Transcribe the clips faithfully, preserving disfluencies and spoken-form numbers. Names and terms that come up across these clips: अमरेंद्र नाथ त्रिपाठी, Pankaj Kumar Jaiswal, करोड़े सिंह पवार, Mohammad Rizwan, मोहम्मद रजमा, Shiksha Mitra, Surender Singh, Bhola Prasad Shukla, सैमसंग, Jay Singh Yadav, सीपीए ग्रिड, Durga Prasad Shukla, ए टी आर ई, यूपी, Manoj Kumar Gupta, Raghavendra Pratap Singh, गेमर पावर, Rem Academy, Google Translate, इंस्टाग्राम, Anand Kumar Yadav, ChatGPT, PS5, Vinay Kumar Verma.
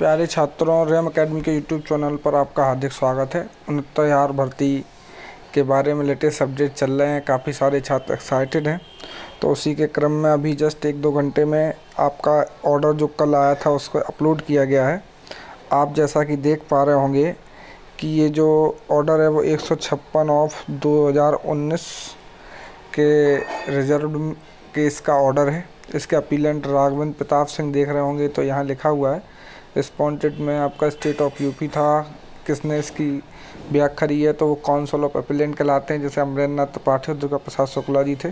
प्यारे छात्रों, Rem academy के यूट्यूब चैनल पर आपका हार्दिक स्वागत है। उनहत्तरवीं भर्ती के बारे में लेटेस्ट सब्जेक्ट चल रहे हैं, काफ़ी सारे छात्र एक्साइटेड हैं। तो उसी के क्रम में अभी जस्ट एक दो घंटे में आपका ऑर्डर जो कल आया था उसको अपलोड किया गया है। आप जैसा कि देख पा रहे होंगे कि ये जो ऑर्डर है वो एक सौ छप्पन ऑफ दो हज़ार उन्नीस के रिजर्व केस का ऑर्डर है। इसके अपीलेंट राघवेंद्र प्रताप सिंह देख रहे होंगे तो यहाँ लिखा हुआ है। रिस्पॉन्डेंट में आपका स्टेट ऑफ यूपी था, किसने इसकी व्याख्या करी है तो वो काउंसिल ऑफ अपीलेंट कहलाते हैं, जैसे अमरेंद्र नाथ त्रिपाठी और दुर्गा प्रसाद शुक्ला जी थे,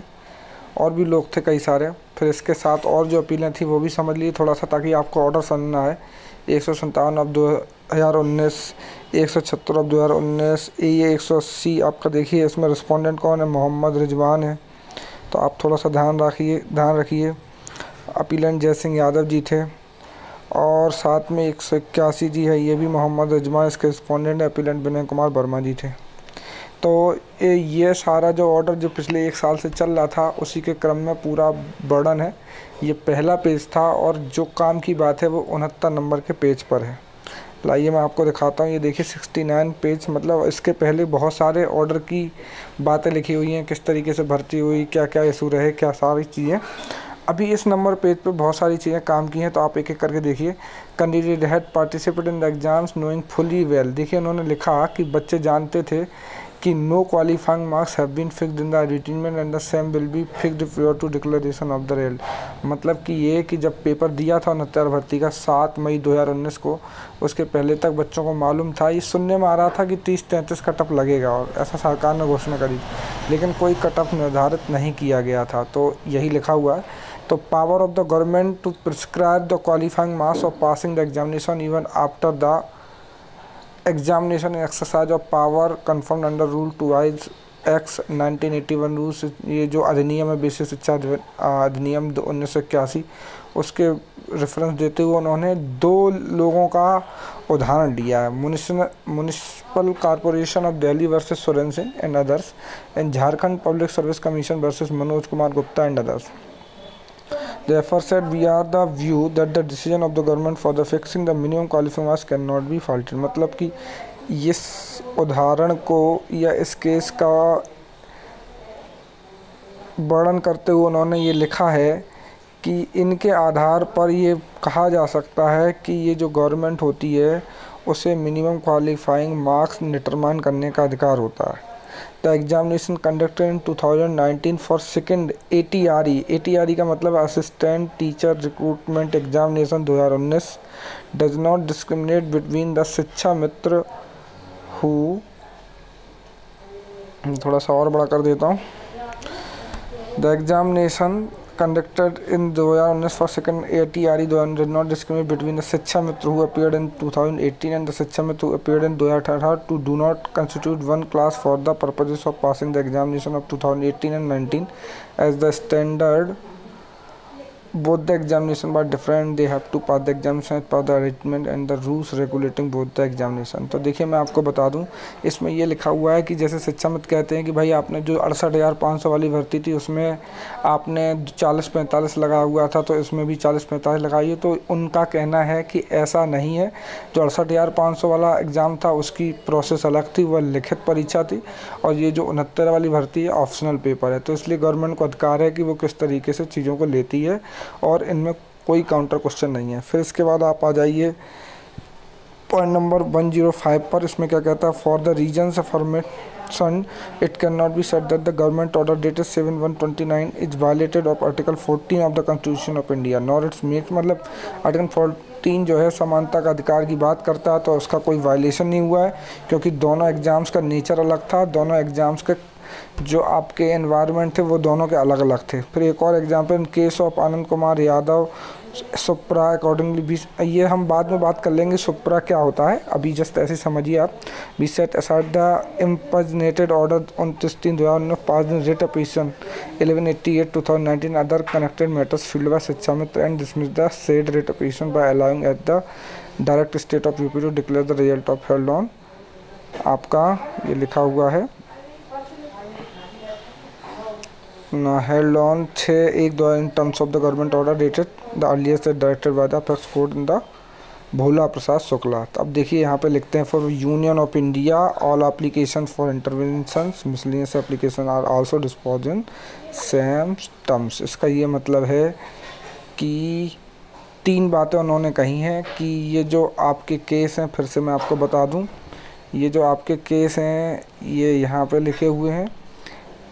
और भी लोग थे कई सारे। फिर इसके साथ और जो अपीलें थी वो भी समझ लीजिए थोड़ा सा, ताकि आपको ऑर्डर समझना है। एक सौ सत्तावन अब दो हज़ार उन्नीस एक सौ छत्तर अब दो हज़ार उन्नीस ये एक सौ अस्सी आपका देखिए इसमें रिस्पॉन्डेंट कौन है, मोहम्मद रिजवान है। तो आप थोड़ा सा ध्यान रखिए ध्यान रखिए अपीलेंट जय सिंह यादव जी थे, और साथ में एक सौ इक्यासी जी है, ये भी मोहम्मद रजमा, इसके रिस्पॉन्डेंट अपीलेंट विनय कुमार वर्मा जी थे। तो ये सारा जो ऑर्डर जो पिछले एक साल से चल रहा था उसी के क्रम में पूरा बर्डन है। ये पहला पेज था और जो काम की बात है वो उनहत्तर नंबर के पेज पर है। लाइए मैं आपको दिखाता हूँ। ये देखिए उनहत्तर पेज, मतलब इसके पहले बहुत सारे ऑर्डर की बातें लिखी हुई हैं, किस तरीके से भर्ती हुई, क्या क्या इशू रहे, क्या सारी चीज़ें। अभी इस नंबर पेज पे बहुत सारी चीज़ें काम की हैं, तो आप एक एक करके देखिए। Candidate had participate in the exams knowing fully well, देखिए उन्होंने लिखा कि बच्चे जानते थे कि no qualifying marks have been fixed in the advertisement and the same will be fixed prior to declaration of the रेल। मतलब कि ये कि जब पेपर दिया था उनहत्तर भर्ती का सात मई दो हज़ार उन्नीस को, उसके पहले तक बच्चों को मालूम था, ये सुनने में आ रहा था कि तीस तैंतीस कट ऑफ लगेगा, और ऐसा सरकार ने घोषणा करी, लेकिन कोई कट ऑफ निर्धारित नहीं किया गया था। तो यही लिखा हुआ है। तो power of the government to prescribe the qualifying marks of passing the examination even after the examination exercise of power confirmed under rule two wise X nineteen eighty one rules. ये जो अधिनियम है बेसिक शिक्षा अधिनियम उन्नीस सौ इक्यासी उसके रेफरेंस देते हुए उन्होंने दो लोगों का उदाहरण लिया है, municipal corporation of Delhi versus Surendra Singh and others, and Jharkhand public service commission versus Manoj Kumar Gupta and others. Therefore said we are the view that the decision of the government for the fixing the minimum qualifying marks cannot be faulted। मतलब कि इस उदाहरण को या इस case का वर्णन करते हुए उन्होंने ये लिखा है कि इनके आधार पर ये कहा जा सकता है कि ये जो गवर्नमेंट होती है उसे मिनिमम क्वालिफाइंग मार्क्स डिटरमाइन करने का अधिकार होता है। The examination conducted in two thousand nineteen for second ए टी आर ई, ए टी आर ई का मतलब असिस्टेंट टीचर रिक्रूटमेंट एग्जामिनेशन दो हज़ार उन्नीस does not discriminate between the Shiksha Mitra who, थोड़ा सा और बड़ा कर देता हूँ। The examination conducted in twenty nineteen for second A T R E did not discriminate between the Shiksha Mitra who appeared in two thousand eighteen and the Shiksha Mitra who appeared in twenty eighteen to do not constitute one class for the purposes of passing the examination of two thousand eighteen and nineteen as the standard. Both the examination were different, they have to pass the examination pass the arrangement and the rules regulating both the examination। तो देखिए मैं आपको बता दूं, इसमें ये लिखा हुआ है कि जैसे शिक्षा मित्र कहते हैं कि भाई आपने जो अड़सठ हज़ार पाँच सौ वाली भर्ती थी उसमें आपने चालीस पैंतालीस लगा हुआ था, तो इसमें भी चालीस पैंतालीस लगाइए। तो उनका कहना है कि ऐसा नहीं है, जो अड़सठ हज़ार पाँच सौ वाला एग्ज़ाम था उसकी प्रोसेस अलग थी, वह लिखित परीक्षा थी, और ये जो उनहत्तर वाली भर्ती है ऑप्शनल पेपर है। तो इसलिए गवर्नमेंट को अधिकार है कि वो किस तरीके से चीज़ों को लेती है, और इनमें कोई काउंटर क्वेश्चन नहीं है। फिर इसके बाद आप आ जाइए point number one zero five पर। इसमें क्या कहता है, for the reasons aforementioned it can not be said that the government order dated seven one twenty nine is violated of article fourteen of the constitution of India nor its make, मतलब article fourteen जो है समानता का अधिकार की बात करता है, तो उसका कोई वायलेशन नहीं हुआ है, क्योंकि दोनों एग्जाम्स का नेचर अलग था, दोनों एग्जाम्स के जो आपके एनवायरनमेंट थे वो दोनों के अलग अलग थे। फिर एक और example, in case of Anand Kumar Yadav supra accordingly बीस, ये हम बाद में बात कर लेंगे सुप्रा क्या होता है, अभी जस्ट ऐसे समझिए आप। Be set aside the impugned order उनतीस तीन दो हज़ार उन्नीस पाँच दिन writ petition eleven eighty eight two thousand nineteen other connected matters filed by Shiksha Mitra and dismiss the said writ petition by allowing at the direct state of यूपी to declare the result of held on, आपका ये लिखा हुआ है held on छः एक दो in terms of the government order dated the earliest directed by the apex court in the Bhola Prasad Shukla. तो अब देखिए यहाँ पे लिखते हैं for union of India all application for interventions miscellaneous application are also dispose in same terms. इसका ये मतलब है कि तीन बातें उन्होंने कही हैं कि ये जो आपके केस हैं, फिर से मैं आपको बता दूं, ये जो आपके केस हैं ये यहाँ पे लिखे हुए हैं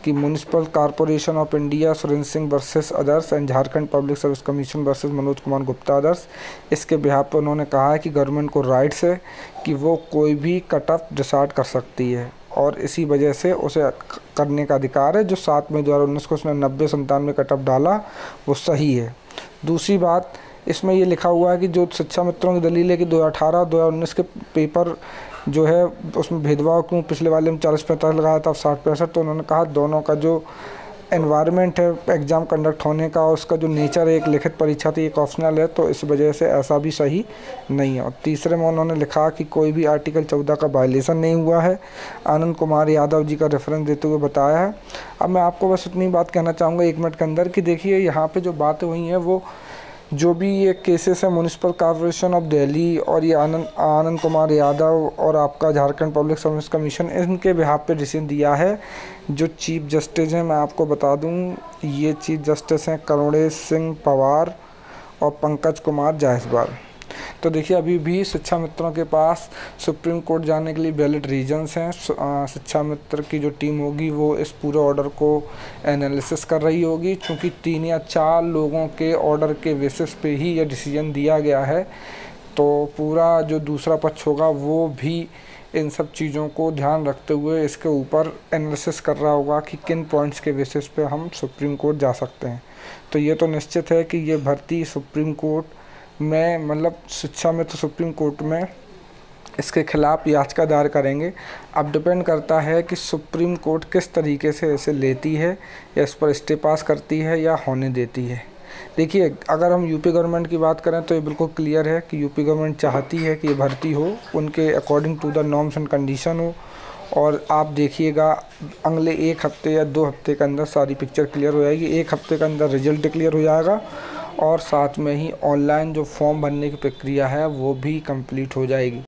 कि municipal corporation of India Surendra Singh versus others and Jharkhand public service commission versus Manoj Kumar Gupta others. इसके बिहार पर उन्होंने कहा है कि गवर्नमेंट को राइट्स है कि वो कोई भी कट ऑफ डिसाइड कर सकती है और इसी वजह से उसे करने का अधिकार है। जो सात मई दो हज़ार उन्नीस को उसने नब्बे संतानवे कट ऑफ डाला वो सही है। दूसरी बात इसमें ये लिखा हुआ है कि जो शिक्षा मित्रों की दलील है कि दो हज़ार अठारह दो हज़ार उन्नीस के पेपर जो है उसमें भेदभाव क्यों पिछले वाले में चालीस पैंतालीस लगाया था अब साठ पैंसठ, तो उन्होंने कहा दोनों का जो एनवायरनमेंट है एग्ज़ाम कंडक्ट होने का और उसका जो नेचर है, एक लिखित परीक्षा थी एक ऑप्शनल है, तो इस वजह से ऐसा भी सही नहीं है। और तीसरे में उन्होंने लिखा कि कोई भी आर्टिकल चौदह का वायलेशन नहीं हुआ है। आनंद कुमार यादव जी का रेफरेंस देते हुए बताया है। अब मैं आपको बस इतनी बात कहना चाहूँगा एक मिनट के अंदर कि देखिए यहाँ पर जो बातें हुई हैं वो जो भी ये केसेस हैं म्यूनसिपल कॉरपोरेशन ऑफ दिल्ली और ये आनंद आनंद कुमार यादव और आपका झारखंड पब्लिक सर्विस कमीशन, इनके बिहाफ पे डिसीजन दिया है। जो चीफ जस्टिस हैं मैं आपको बता दूं ये चीफ जस्टिस हैं करोड़े सिंह पवार और पंकज कुमार जायसवाल। तो देखिए अभी भी शिक्षा मित्रों के पास सुप्रीम कोर्ट जाने के लिए वैलिड रीजंस हैं। शिक्षा मित्र की जो टीम होगी वो इस पूरे ऑर्डर को एनालिसिस कर रही होगी, क्योंकि तीन या चार लोगों के ऑर्डर के बेसिस पे ही ये डिसीजन दिया गया है। तो पूरा जो दूसरा पक्ष होगा वो भी इन सब चीज़ों को ध्यान रखते हुए इसके ऊपर एनालिसिस कर रहा होगा कि किन पॉइंट्स के बेसिस पे हम सुप्रीम कोर्ट जा सकते हैं। तो ये तो निश्चित है कि ये भर्ती सुप्रीम कोर्ट मैं मतलब शिक्षा में तो सुप्रीम कोर्ट में इसके खिलाफ याचिका दायर करेंगे। अब डिपेंड करता है कि सुप्रीम कोर्ट किस तरीके से इसे लेती है या इस पर स्टे पास करती है या होने देती है। देखिए अगर हम यूपी गवर्नमेंट की बात करें तो ये बिल्कुल क्लियर है कि यूपी गवर्नमेंट चाहती है कि ये भर्ती हो उनके according to the norms and condition हो, और आप देखिएगा अगले एक हफ्ते या दो हफ्ते के अंदर सारी पिक्चर क्लियर हो जाएगी। एक हफ्ते के अंदर रिजल्ट डिक्लेयर हो जाएगा और साथ में ही ऑनलाइन जो फॉर्म भरने की प्रक्रिया है वो भी कंप्लीट हो जाएगी।